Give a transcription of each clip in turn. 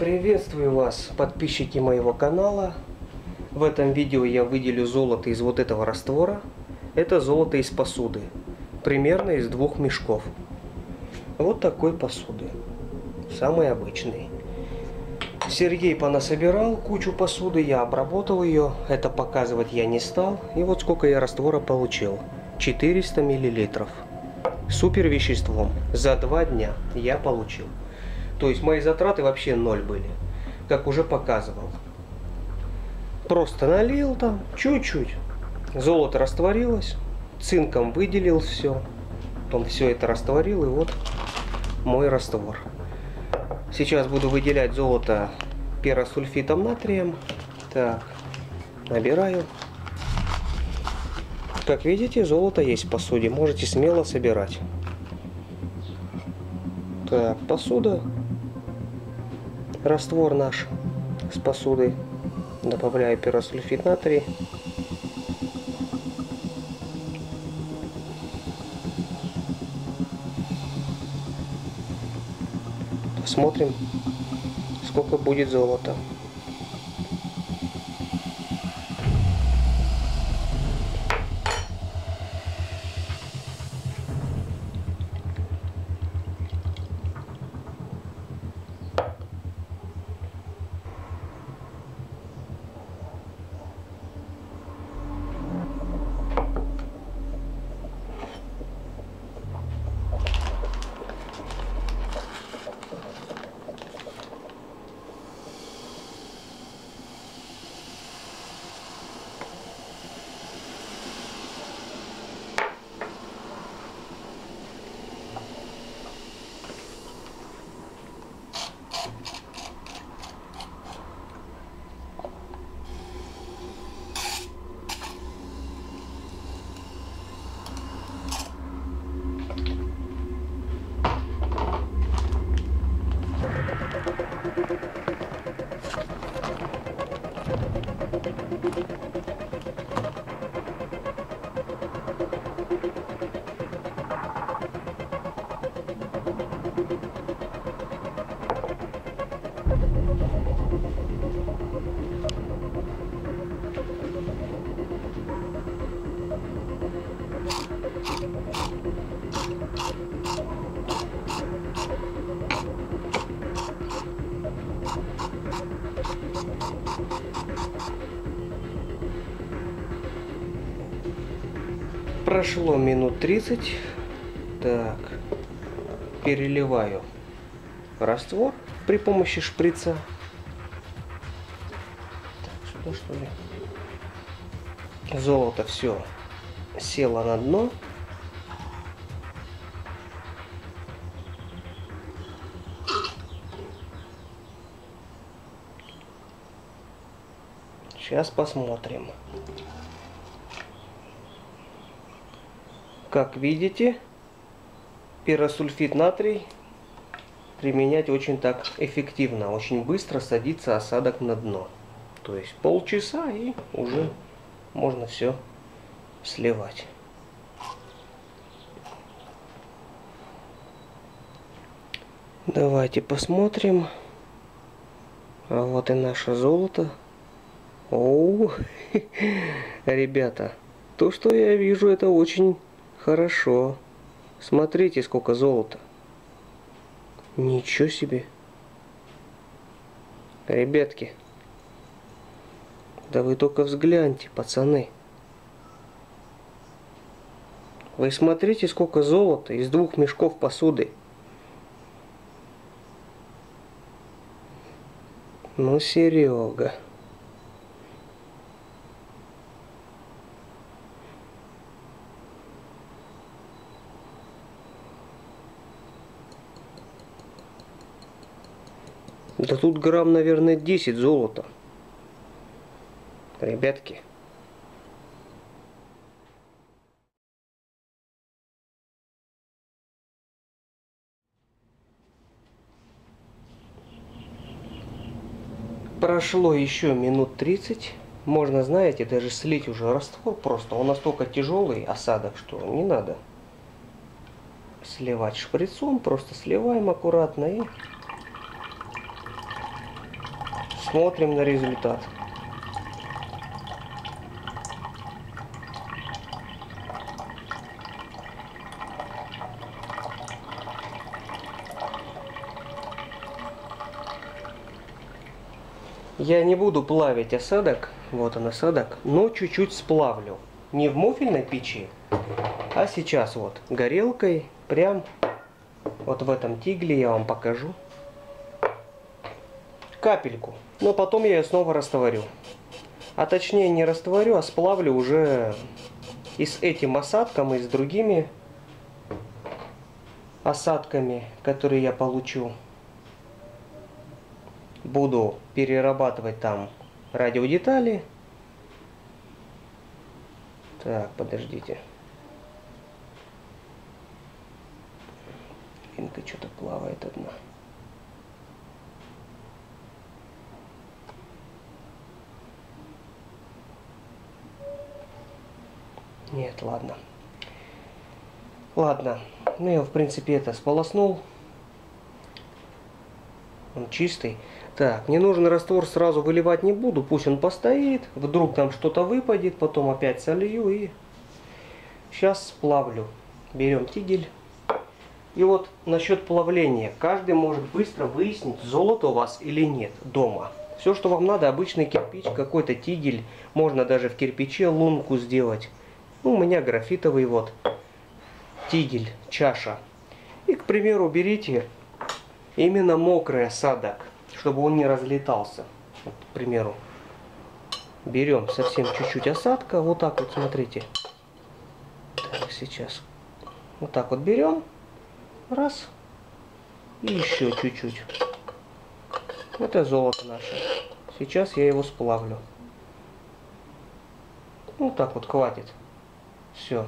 Приветствую вас, подписчики моего канала. В этом видео я выделю золото из вот этого раствора. Это золото из посуды, примерно из двух мешков. Вот такой посуды, самый обычный. Сергей понасобирал кучу посуды, я обработал ее, это показывать я не стал. И вот сколько я раствора получил, 400 мл. Супер веществом, за 2 дня я получил. То есть мои затраты вообще ноль были, как уже показывал. Просто налил там чуть-чуть, золото растворилось, цинком выделил все, потом все это растворил, и вот мой раствор. Сейчас буду выделять золото пиросульфитом натрием. Так, набираю. Как видите, золото есть в посуде, можете смело собирать. Так, посуда. Раствор наш с посудой. Добавляю пиросульфит натрий. Посмотрим, сколько будет золота. Прошло минут 30. Так, переливаю раствор при помощи шприца. Так, сюда, что ли? Золото все село на дно. Сейчас посмотрим. Как видите, пиросульфит натрий применять очень так эффективно. Очень быстро садится осадок на дно. То есть полчаса, и уже можно все сливать. Давайте посмотрим. А вот и наше золото. О, ребята, то, что я вижу, это очень... Хорошо. Смотрите, сколько золота. Ничего себе. Ребятки. Да вы только взгляньте, пацаны. Вы смотрите, сколько золота из 2 мешков посуды. Ну, Серега. Да тут грамм, наверное, 10 золота. Ребятки. Прошло еще минут 30. Можно, знаете, даже слить уже раствор. Просто он настолько тяжелый осадок, что не надо сливать шприцом. Просто сливаем аккуратно и... Смотрим на результат. Я не буду плавить осадок, вот он осадок, но чуть-чуть сплавлю. Не в муфельной печи, а сейчас вот горелкой, прям вот в этом тигле я вам покажу. Капельку, но потом я ее снова растворю. А точнее не растворю, а сплавлю уже и с этим осадком, и с другими осадками, которые я получу. Буду перерабатывать там радиодетали. Так, подождите. Финка что-то плавает одна. Нет, ладно. Ладно. Ну, я, в принципе, это сполоснул. Он чистый. Так, ненужный раствор сразу выливать не буду. Пусть он постоит. Вдруг там что-то выпадет. Потом опять солью и... Сейчас сплавлю. Берем тигель. И вот насчет плавления. Каждый может быстро выяснить, золото у вас или нет дома. Все, что вам надо, обычный кирпич, какой-то тигель. Можно даже в кирпиче лунку сделать. Ну, у меня графитовый вот тигель, чаша. И, к примеру, берите именно мокрый осадок, чтобы он не разлетался. Вот, к примеру, берем совсем чуть-чуть осадка. Вот так вот, смотрите. Так, сейчас. Вот так вот берем. Раз. И еще чуть-чуть. Это золото наше. Сейчас я его сплавлю. Вот так вот хватит. Все.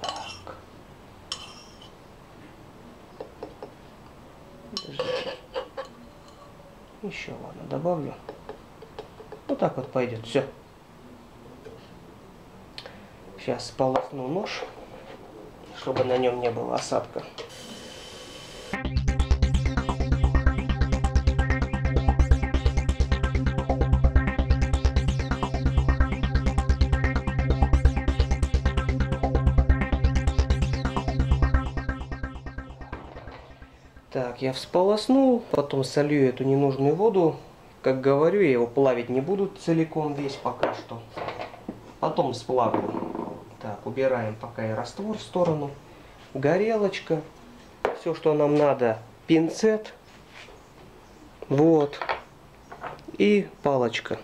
Так. Подождите. Еще, ладно, добавлю. Вот так вот пойдет. Все. Сейчас сполосну нож, чтобы на нем не было осадка. Так, я всполоснул, потом солью эту ненужную воду. Как говорю, я его плавить не буду целиком весь пока что. Потом сплавлю. Так, убираем пока и раствор в сторону. Горелочка. Все, что нам надо. Пинцет. Вот. И палочка.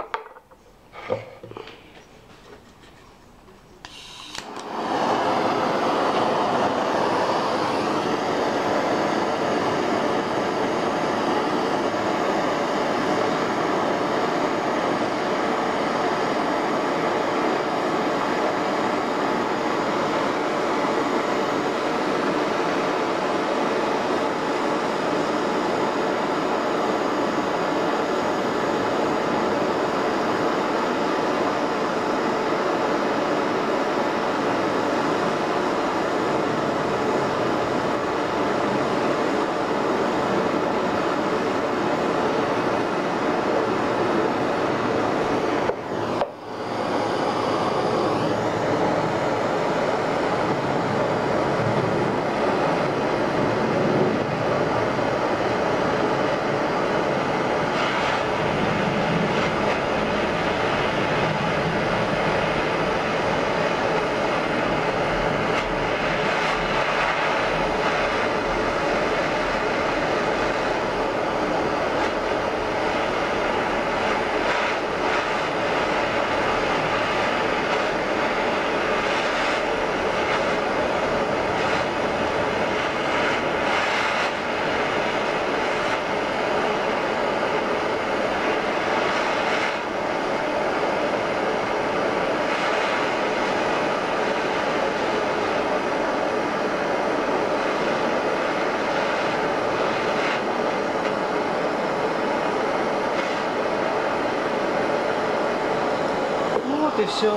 И все.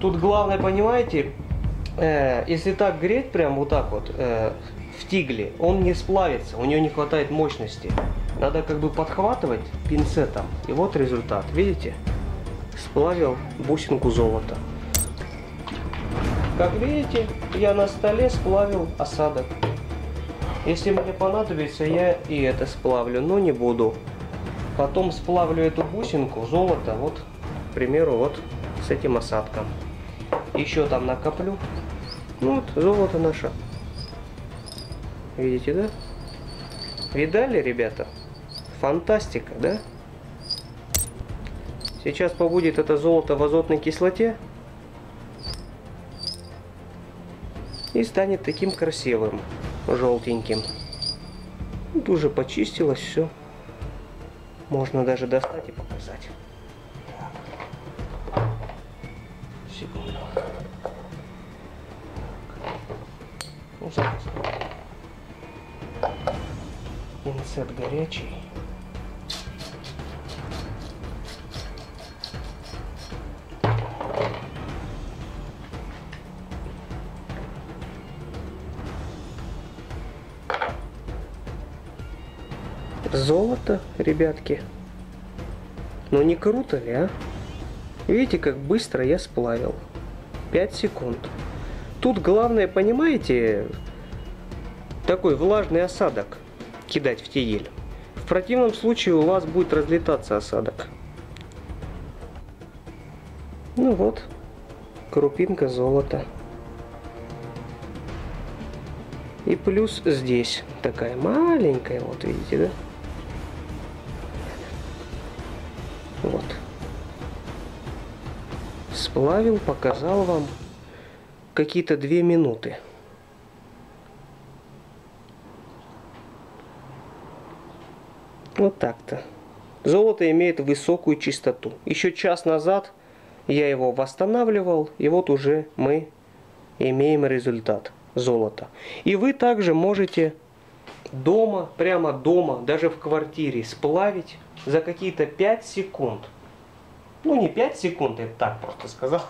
Тут главное, понимаете, если так греть, прям вот так вот, в тигле, он не сплавится, у него не хватает мощности. Надо как бы подхватывать пинцетом, и вот результат, видите? Сплавил бусинку золота. Как видите, я на столе сплавил осадок. Если мне понадобится, я и это сплавлю, но не буду. Потом сплавлю эту бусинку золота, вот, к примеру, вот с этим осадком. Еще там накоплю. Ну, вот золото наше. Видите, да? Видали, ребята? Фантастика, да? Сейчас побудет это золото в азотной кислоте. И станет таким красивым, желтеньким. Тут уже почистилось все. Можно даже достать и показать. Секунду. Пинцет горячий. Золото, ребятки. Ну не круто ли, а? Видите, как быстро я сплавил. 5 секунд. Тут главное, понимаете, такой влажный осадок кидать в тигель. В противном случае у вас будет разлетаться осадок. Ну вот, крупинка золота. И плюс здесь такая маленькая, вот видите, да? Вот. Сплавил, показал вам какие-то 2 минуты. Вот так-то. Золото имеет высокую чистоту. Еще час назад я его восстанавливал, и вот уже мы имеем результат золота. И вы также можете дома, прямо дома, даже в квартире сплавить за какие-то 5 секунд. Ну не 5 секунд, я так просто сказал.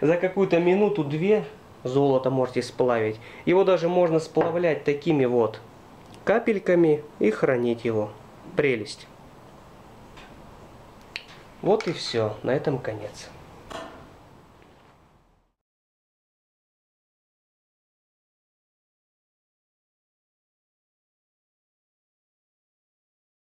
За какую-то минуту-две золото можете сплавить. Его даже можно сплавлять такими вот капельками и хранить его. Прелесть. Вот и все. На этом конец.